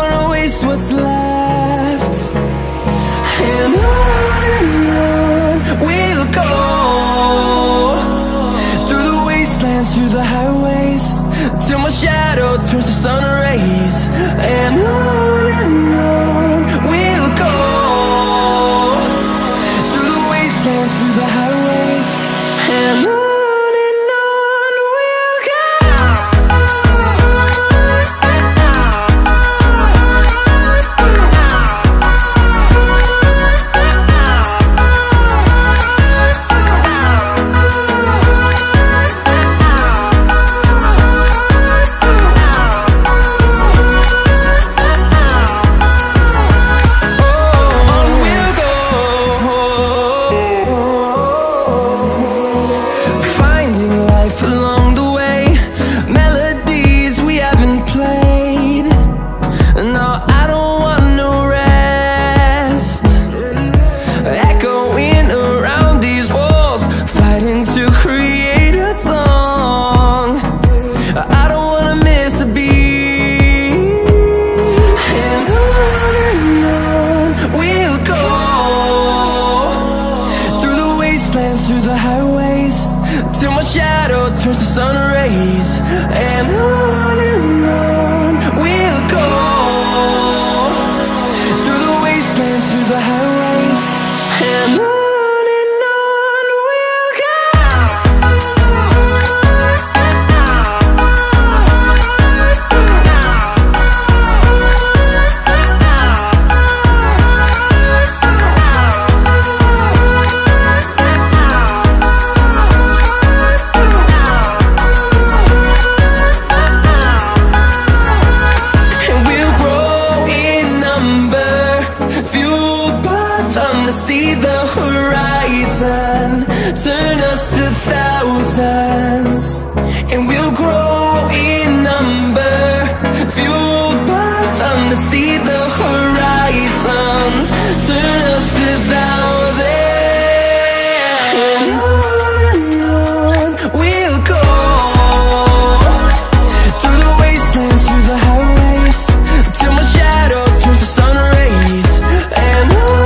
wanna waste what's left. And on we'll go, through the wastelands, through the highways, till my shadow turns to sun rays. And on we'll go, through the wastelands, through the highways, and on. Through the highways, till my shadow turns to sun rays. And on we'll go, through the wastelands, through the highways, and on. See the horizon, turn us to thousands, and we'll grow in number, fueled by them. To see the horizon, turn us to thousands, and on we'll go, through the wastelands, through the highways, till my shadow turns to sun rays. And on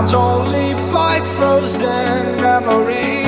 bound only by frozen memories.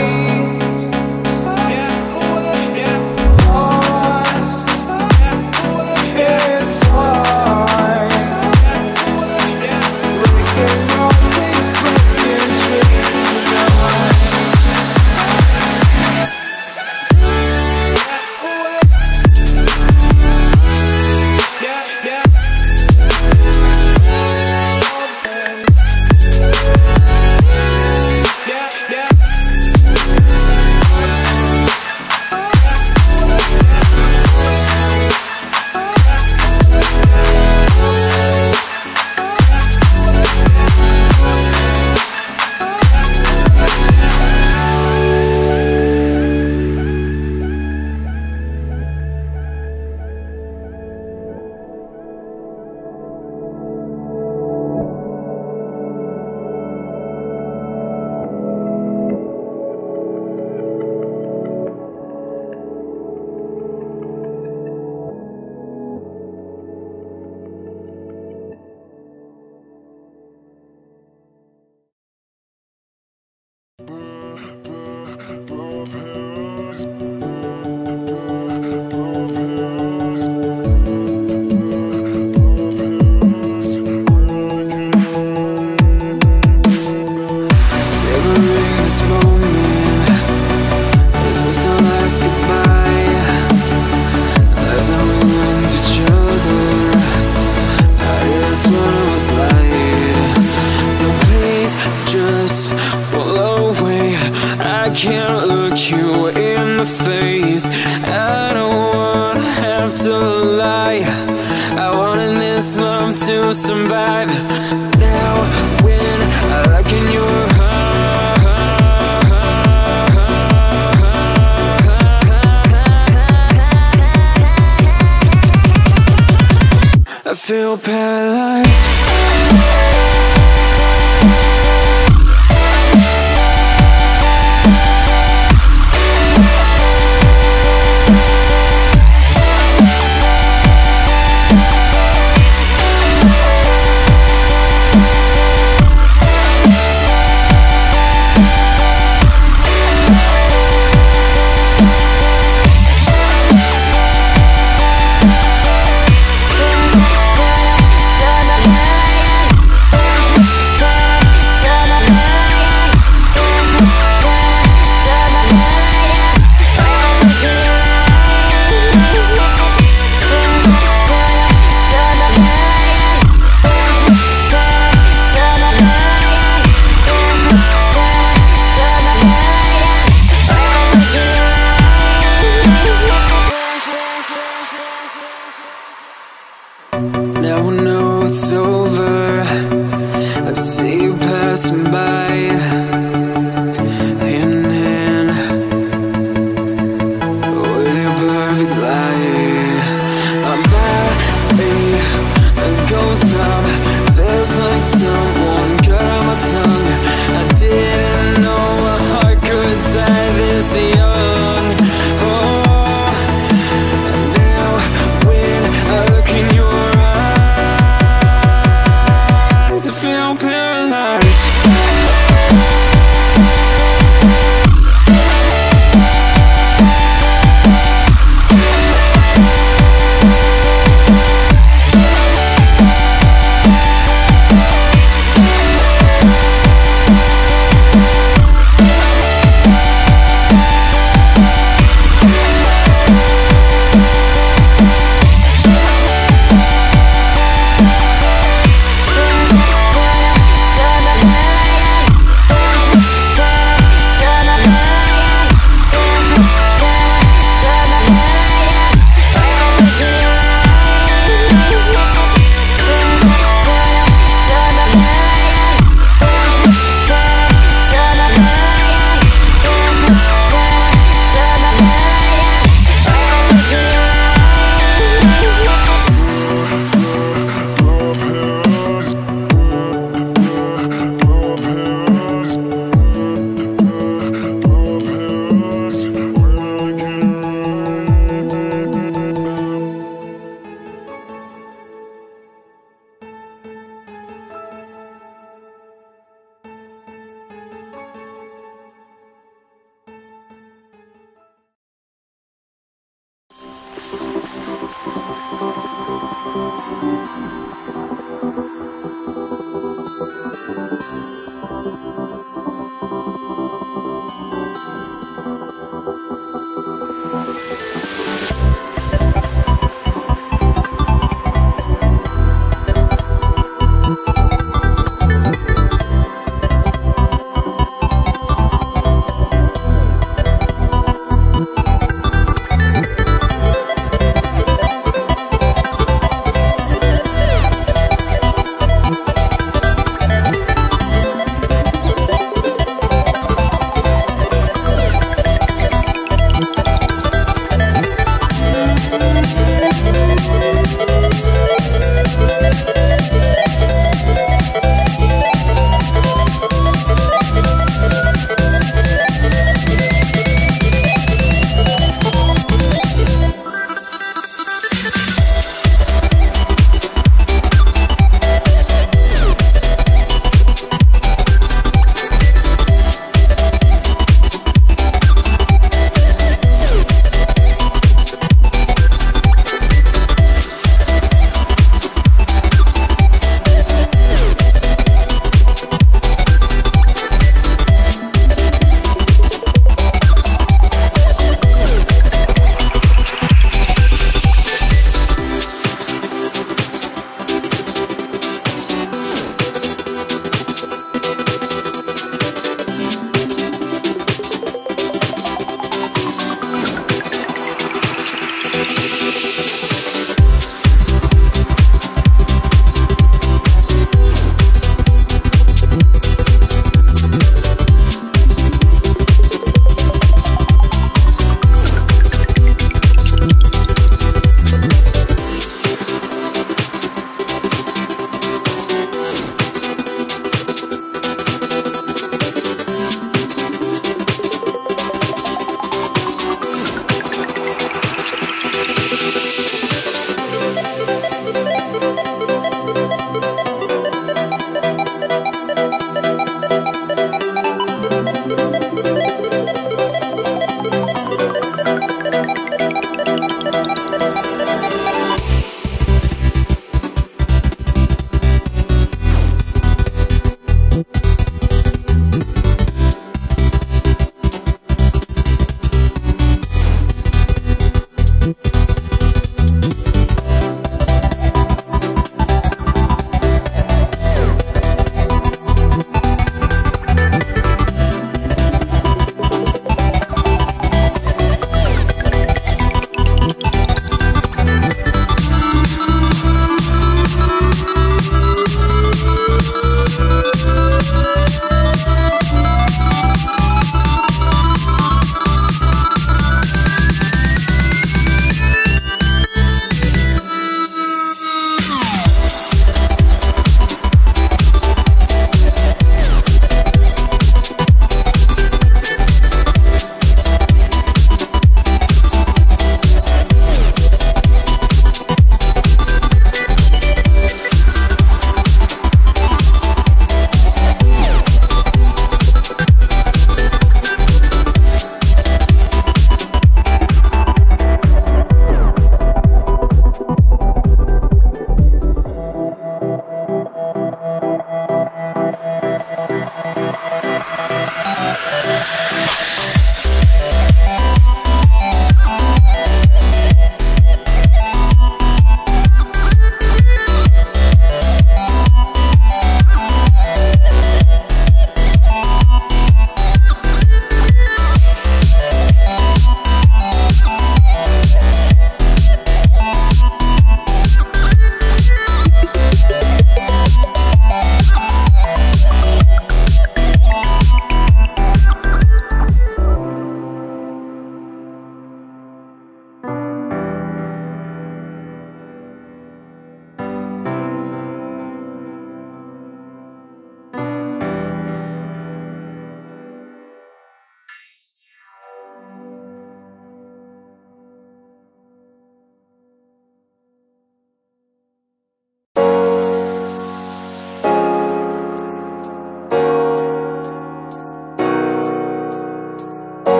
I feel paralyzed.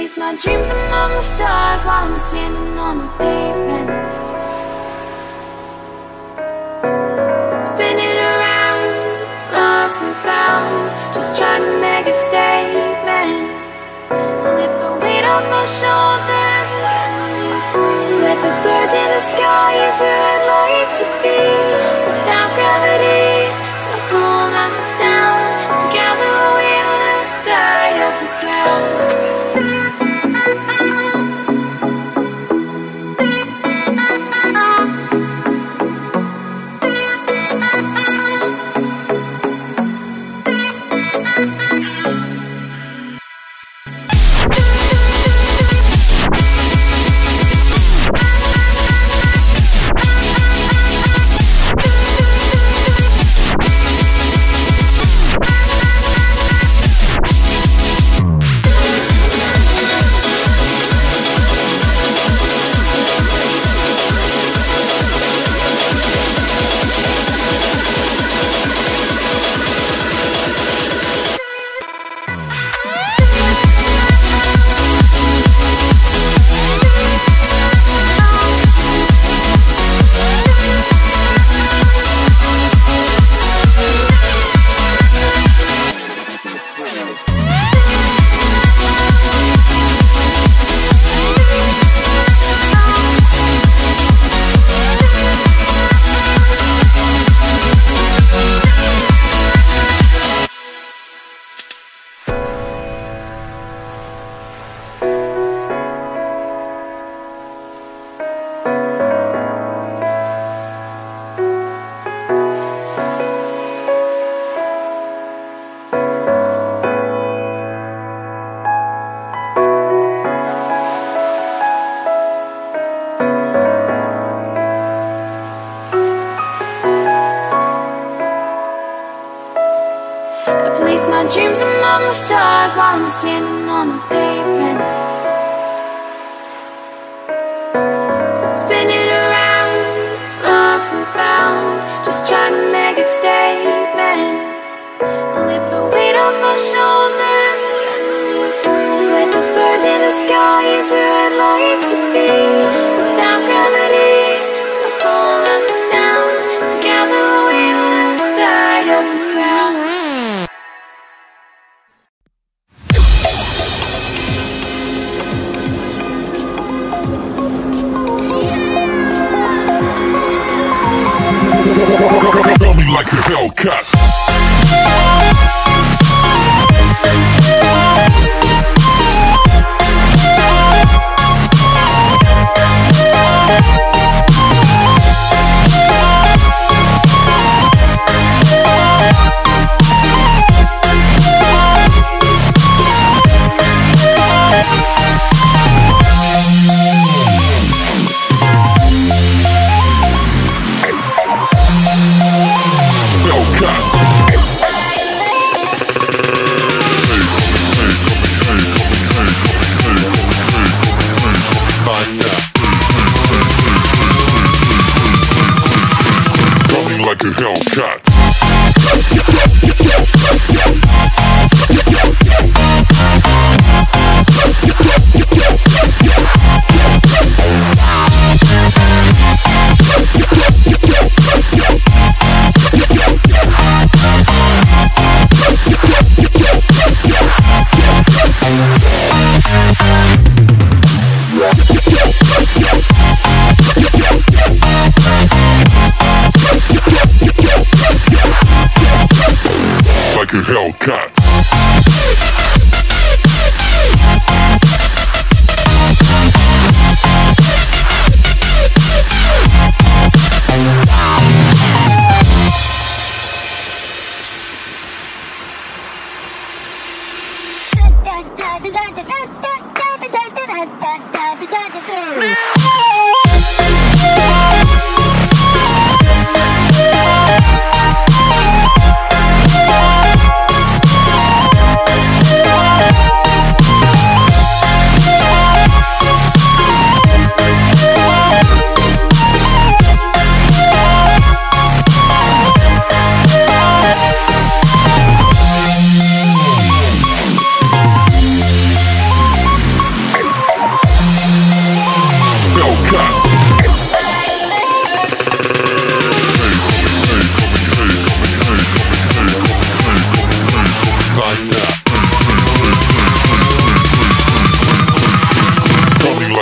place my dreams among the stars while I'm standing on the pavement. Spinning around, lost and found, just trying to make a statement. Lift the weight off my shoulders and set me free. With the birds in the sky is where I'd like to be. Without gravity to hold us down, together we're on the side of the ground. My dreams among the stars while I'm standing on the pavement. Spinning around, lost and found, just trying to make a statement. Lift the weight off my shoulders and set me free. With the birds in the sky is where I'd like to be. Without gravity to hold us down, together we're on the side of the ground. Love me like a Hellcat. Cut.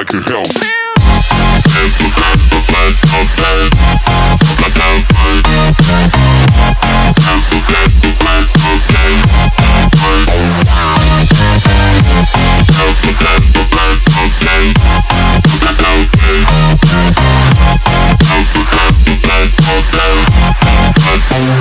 can help. And put down the plan on plan. Put down the plan. And put down the plan on plan. And put down the plan on plan. Put down the plan. And put down the plan on plan.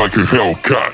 Like a Hellcat.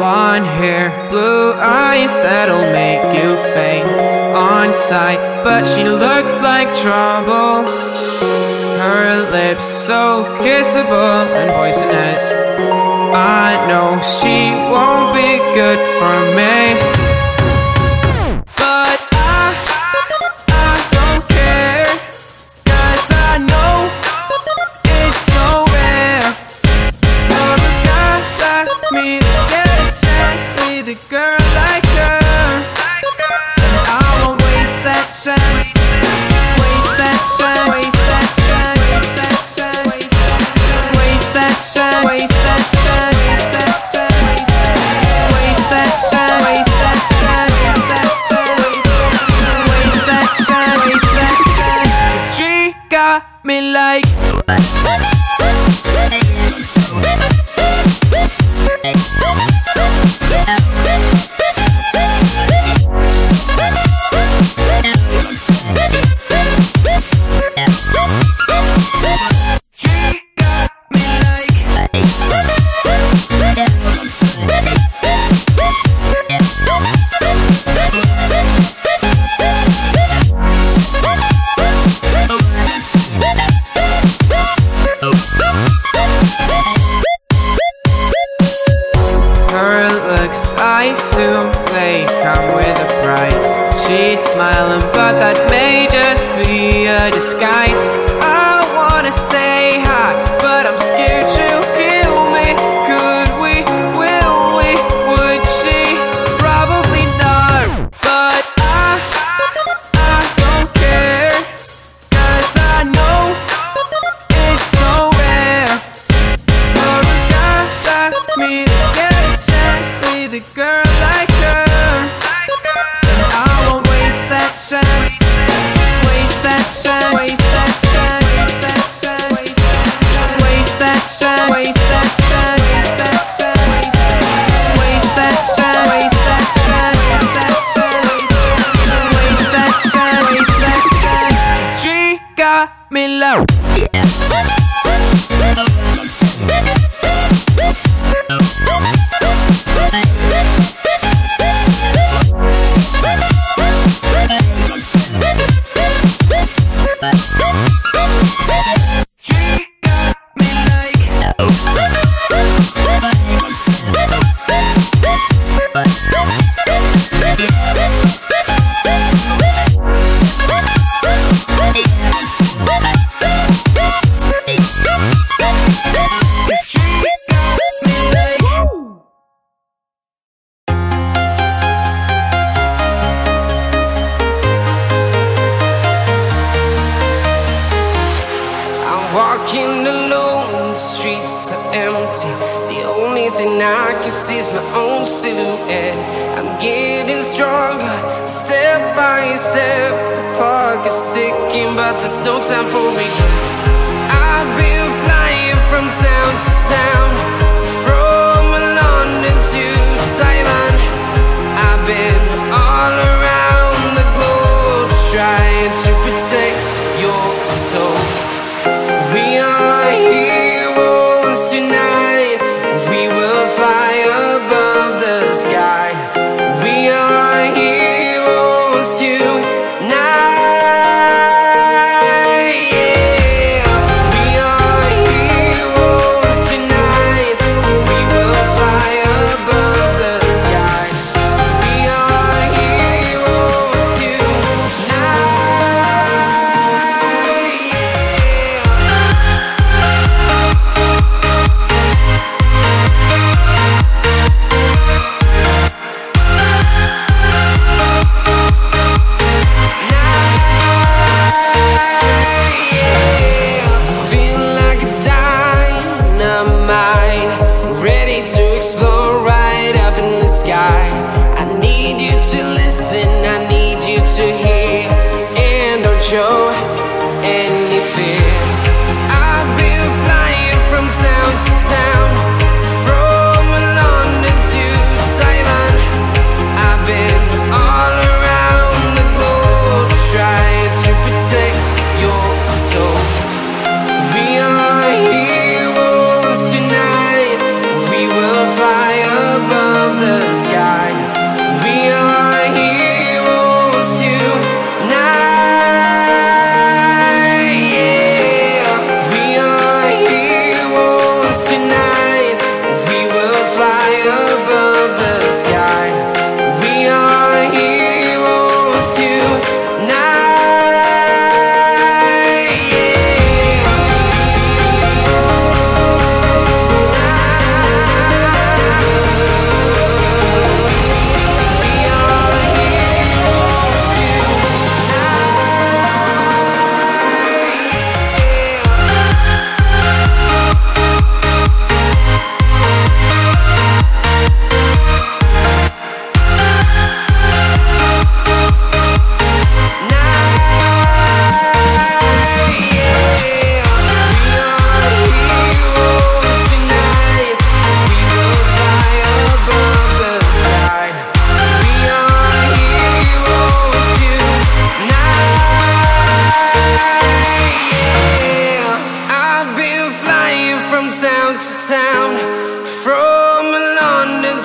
blonde hair, blue eyes that'll make you faint on sight. But she looks like trouble, her lips so kissable and poisonous. I know she won't be good for me.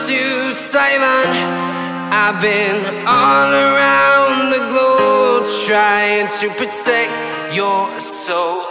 to Taiwan. I've been all around the globe trying to protect your soul.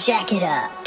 jack it up.